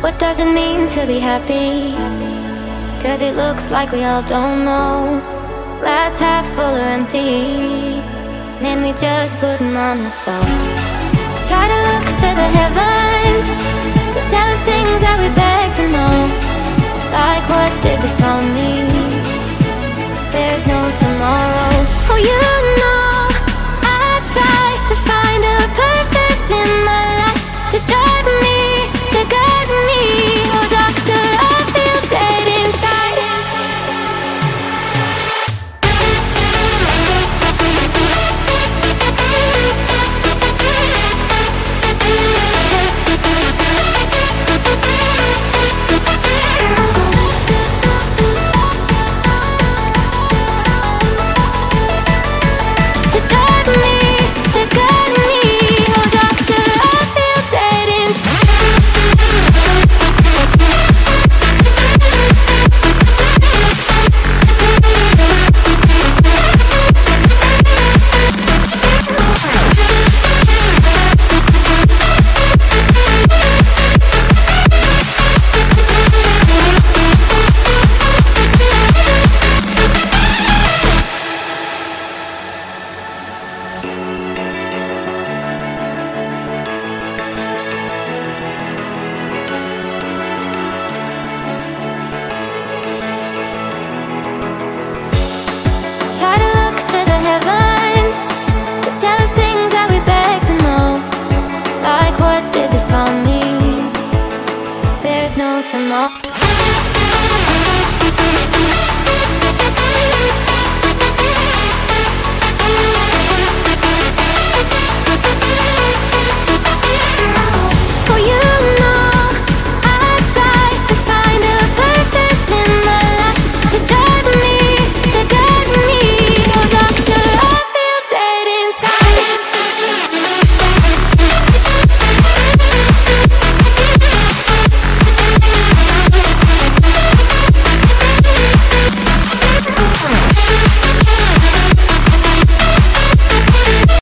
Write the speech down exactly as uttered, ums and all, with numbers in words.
What does it mean to be happy? Cause it looks like we all don't know. Glass half full or empty, man, we just putting on a show. Try to look to the heavens to tell us things that we beg to know. Like, what did this all mean? There's no tomorrow. Oh, you know, I try to find a purpose in my life, to drive me, to guide me. Oh, doctor, I feel dead inside. There's no tomorrow.